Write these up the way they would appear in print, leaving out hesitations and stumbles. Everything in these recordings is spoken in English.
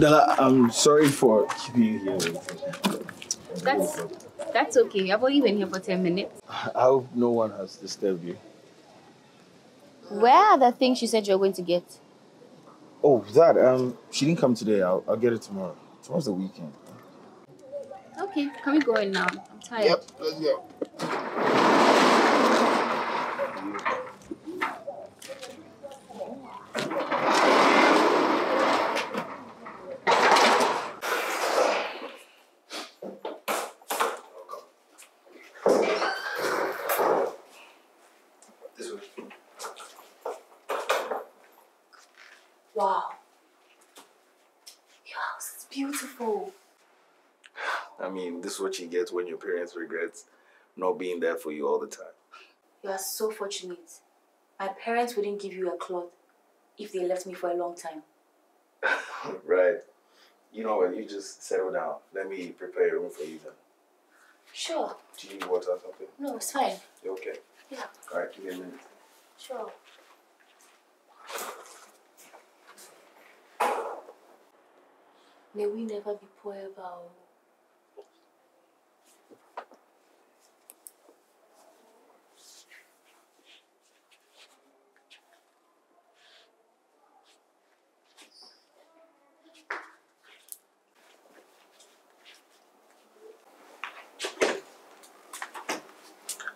Della, I'm sorry for keeping you here. That's okay. I've only been here for 10 minutes. I hope no one has disturbed you. Where are the things you said you were going to get? Oh, that, she didn't come today. I'll get it tomorrow. Tomorrow's the weekend. Okay, can we go in now? I'm tired. Yep, let's go. Wow, your house is beautiful. I mean, this is what you get when your parents regret not being there for you all the time. You are so fortunate. My parents wouldn't give you a cloth if they left me for a long time. Right. You know what, you just settle down. Let me prepare a room for you then. Sure. Do you need water or something? No, it's fine. You okay? Yeah. All right, give me a minute. Sure. May we never be poor ever.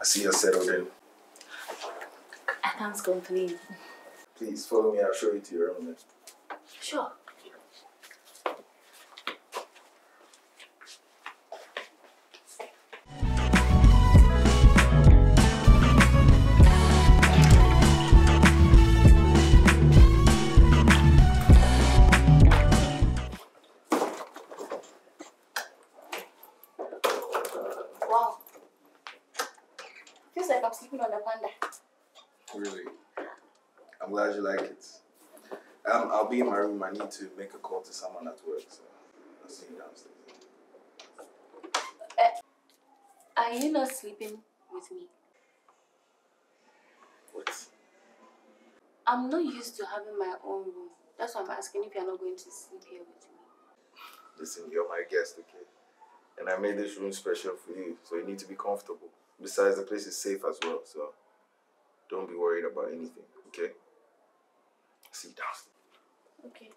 I see you're settled in. I can't complain. Please follow me, I'll show you to your room then. Sure. You like it. I'll be in my room. I need to make a call to someone at work, so I'll see you downstairs. Are you not sleeping with me? What? I'm not used to having my own room. That's why I'm asking if you're not going to sleep here with me. Listen, you're my guest, okay? And I made this room special for you, so you need to be comfortable. Besides, the place is safe as well, so don't be worried about anything, okay? See you down. Okay.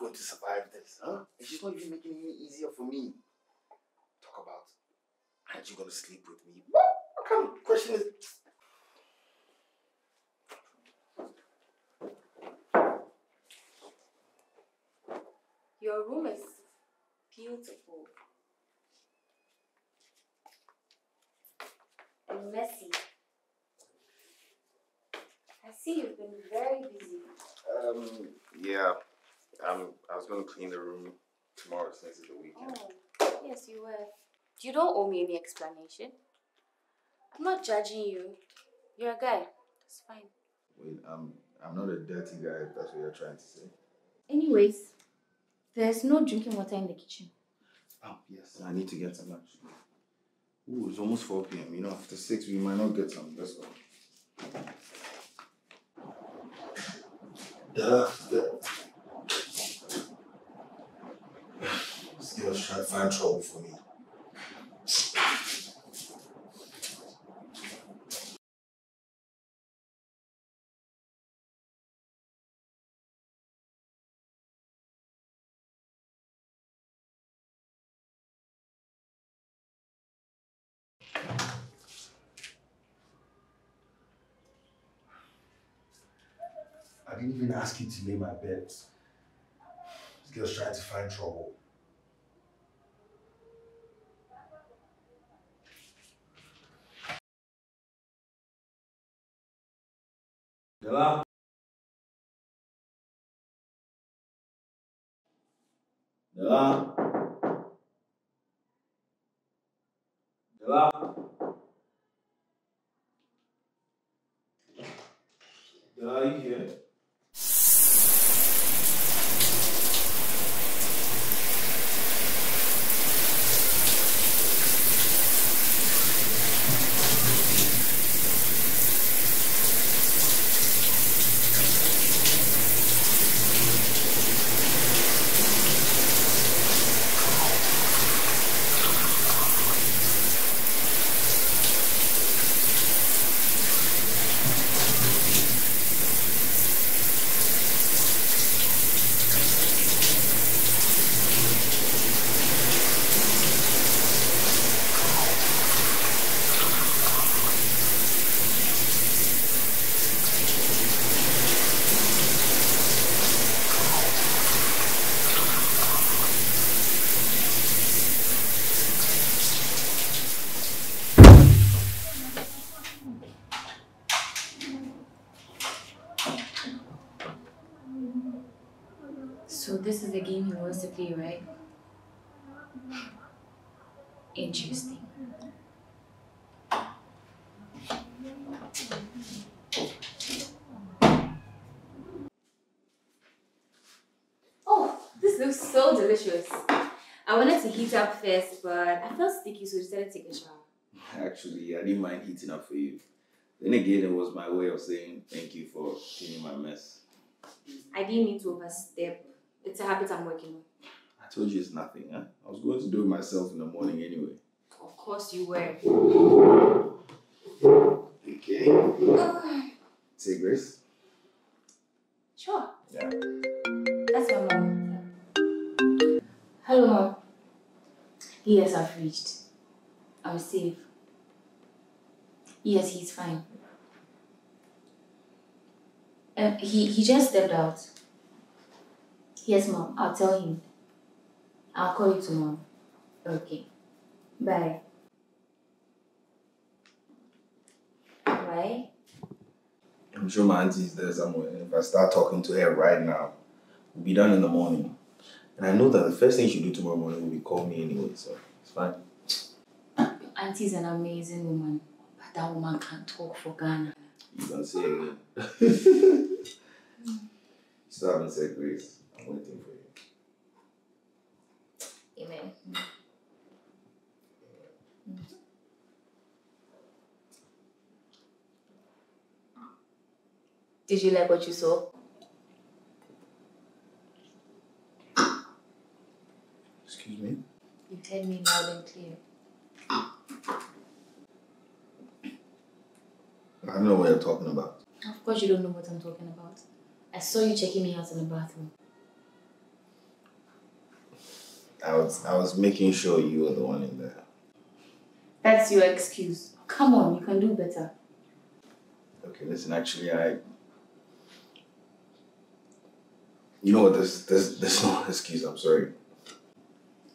Going to survive this, huh? It's just not even making it easier for me. Talk about, aren't you going to sleep with me? What? What kind of question is... Your room is beautiful. And messy. I see you've been very busy. Yeah. I was going to clean the room tomorrow since it's the weekend. Oh, yes, you were. You don't owe me any explanation. I'm not judging you. You're a guy. That's fine. Wait, I'm not a dirty guy, if that's what you're trying to say. Anyways, there's no drinking water in the kitchen. Oh, yes. I need to get some lunch. Ooh, it's almost 4 p.m. You know, after 6, we might not get some. Let's go. Trying to find trouble for me. I didn't even ask you to lay my bed. This girl's trying to find trouble. 对吧？对吧？对吧？对吧？一些。 So this is the game he wants to play, right? Interesting. Oh, this looks so delicious. I wanted to heat up first, but I felt sticky, so I decided to take a shower. Actually, I didn't mind heating up for you. Then again, it was my way of saying thank you for cleaning my mess. I didn't mean to overstep. It's a habit I'm working on. I told you it's nothing, huh? I was going to do it myself in the morning anyway. Of course you were. Okay. Say grace. Sure. Yeah. That's my mom. Hello, Mom. Yes, I've reached. I'm safe. Yes, he's fine. He just stepped out. Yes, Mom. I'll tell him. I'll call you tomorrow. Okay. Bye. Bye. I'm sure my auntie is there somewhere. If I start talking to her right now, we'll be done in the morning. And I know that the first thing she'll do tomorrow morning will be call me anyway, so it's fine. Your auntie's an amazing woman, but that woman can't talk for Ghana. You can say it again. Still haven't said grace. I'm waiting for you. Amen. Did you like what you saw? Excuse me? You heard me loud and clear. I don't know what you're talking about. Of course you don't know what I'm talking about. I saw you checking me out in the bathroom. I was making sure you were the one in there. That's your excuse. Come on, you can do better. Okay, listen, actually, you know what, there's no excuse, I'm sorry.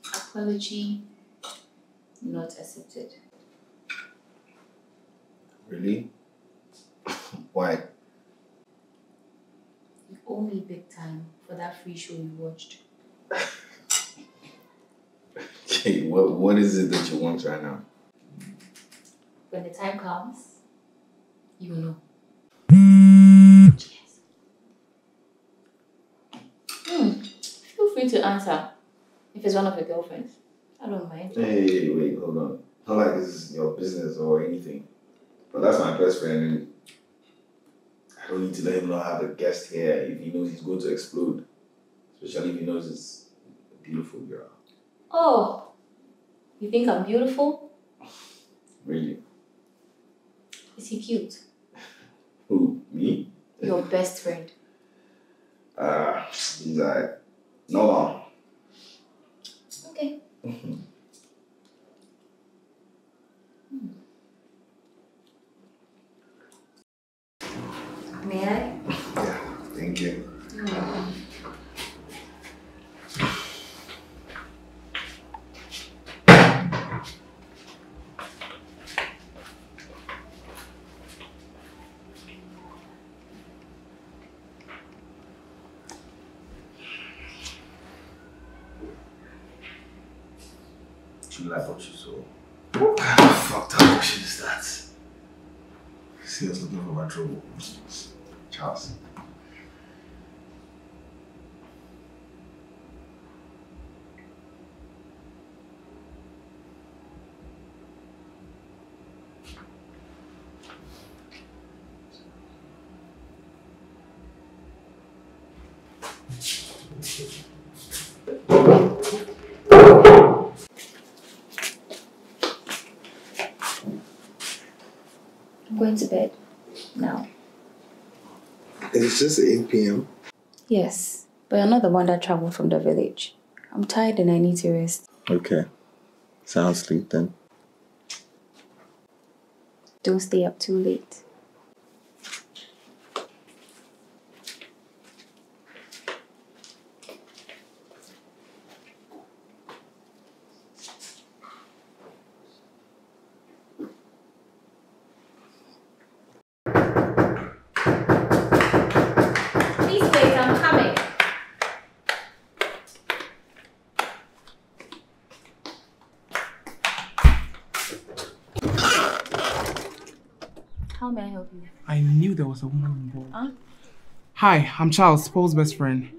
Apology not accepted. Really? Why? You owe me big time for that free show you watched. Okay, what is it that you want right now? When the time comes, you will know. Cheers. Feel free to answer if it's one of your girlfriends. I don't mind. Hey, wait, hold on. Not like this is your business or anything. But that's my best friend, and I don't need to let him know I have a guest here if he knows he's going to explode. Especially if he knows it's a beautiful girl. Oh, you think I'm beautiful? Really? Is he cute? Who, me? Your best friend. He's like, no long. Okay. May I? Yeah, thank you. You're welcome. Chinua Achebe, so... What kind of fucked up option is that? See us looking for my trouble. Charles. Going to bed now. It's just 8 p.m. Yes, but you're not the one that traveled from the village. I'm tired and I need to rest. Okay, so I'll sleep then. Don't stay up too late. I knew there was a woman involved. Huh? Hi, I'm Charles, Paul's best friend.